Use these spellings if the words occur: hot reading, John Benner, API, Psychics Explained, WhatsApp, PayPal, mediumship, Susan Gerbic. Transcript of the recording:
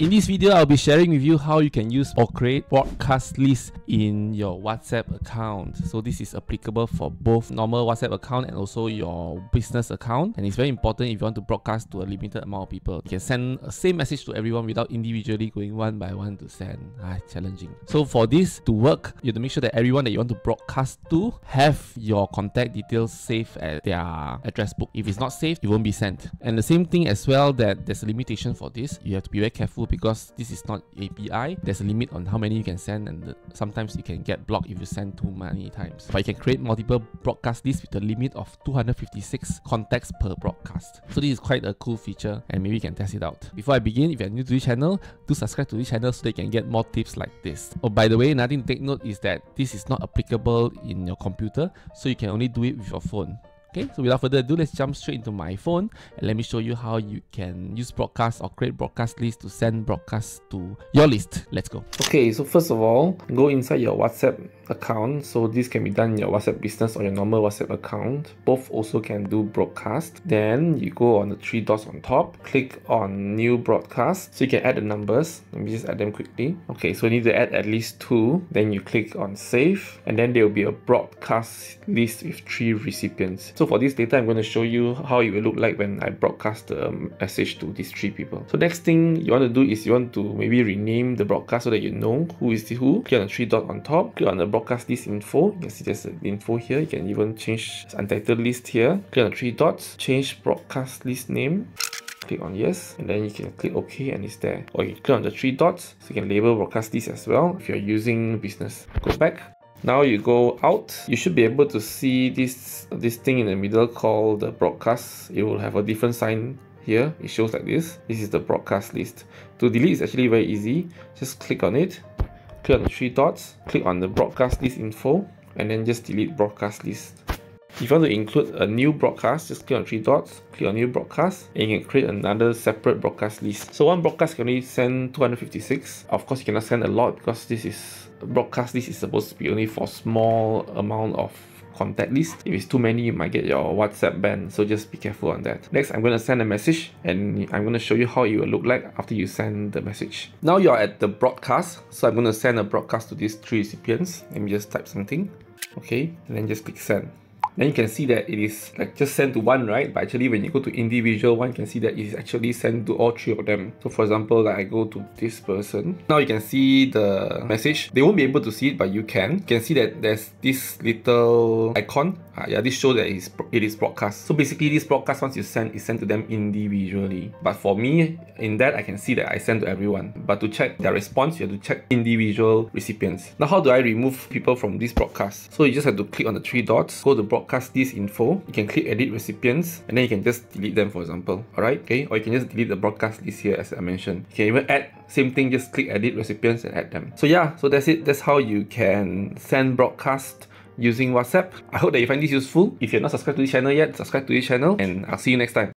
In this video, I'll be sharing with you how you can use or create broadcast lists in your WhatsApp account. So this is applicable for both normal WhatsApp account and also your business account. And it's very important if you want to broadcast to a limited amount of people. You can send the same message to everyone without individually going one by one to send. Challenging. So for this to work, you have to make sure that everyone that you want to broadcast to have your contact details saved at their address book. If it's not saved, it won't be sent. And the same thing as well, that there's a limitation for this. You have to be very careful, because this is not API. There's a limit on how many you can send, and sometimes you can get blocked if you send too many times. But you can create multiple broadcast lists with a limit of 256 contacts per broadcast. So this is quite a cool feature, and maybe you can test it out. Before I begin, if you're new to this channel, do subscribe to this channel so that you can get more tips like this. Oh, by the way, another thing to take note is that this is not applicable in your computer, so you can only do it with your phone. Okay, so without further ado, let's jump straight into my phone and let me show you how you can use broadcast or create broadcast lists to send broadcasts to your list. Let's go. Okay, so first of all, go inside your WhatsApp account. So this can be done in your WhatsApp business or your normal WhatsApp account. Both also can do broadcast. Then you go on the three dots on top, click on new broadcast. So you can add the numbers. Let me just add them quickly. Okay, so you need to add at least 2. Then you click on save, and then there will be a broadcast list with 3 recipients. So for this data, I'm going to show you how it will look like when I broadcast the message to these 3 people. So next thing you want to do is you want to maybe rename the broadcast so that you know who is the who. Click on the 3 dot on top, click on the broadcast list info. You can see there's the info here. You can even change untitled list here. Click on the 3 dots, change broadcast list name. Click on yes, and then you can click OK, and it's there. Or you click on the 3 dots, so you can label broadcast list as well if you're using business. Go back. Now you go out, you should be able to see this thing in the middle called the broadcast. It will have a different sign here. It shows like this. This is the broadcast list. To delete is actually very easy. Just click on it, click on the 3 dots, click on the broadcast list info, and then just delete broadcast list. If you want to include a new broadcast, just click on 3 dots, click on new broadcast, and you can create another separate broadcast list. So one broadcast can only send 256. Of course, you cannot send a lot, because this is broadcast list is supposed to be only for small amount of contact list. If it's too many, you might get your WhatsApp banned, so just be careful on that. Next, I'm going to send a message, and I'm going to show you how it will look like after you send the message. Now you're at the broadcast, so I'm going to send a broadcast to these 3 recipients. Let me just type something. Okay, and then just click send. Then you can see that it is like just sent to one, right? But actually, when you go to individual one, you can see that it is actually sent to all 3 of them. So for example, like I go to this person. Now you can see the message. They won't be able to see it, but you can. You can see that there's this little icon. Yeah, this shows that it is broadcast. So basically, this broadcast, once you send, is sent to them individually. But for me, in that, I can see that I send to everyone. But to check their response, you have to check individual recipients. Now, how do I remove people from this broadcast? So you just have to click on the 3 dots, go to broadcast this info. You can click edit recipients, and then you can just delete them, for example. Alright, okay? Or you can just delete the broadcast list here, as I mentioned. You can even add, same thing, just click edit recipients and add them. So yeah, so that's it. That's how you can send broadcast using WhatsApp. I hope that you find this useful. If you're not subscribed to this channel yet, subscribe to this channel, and I'll see you next time.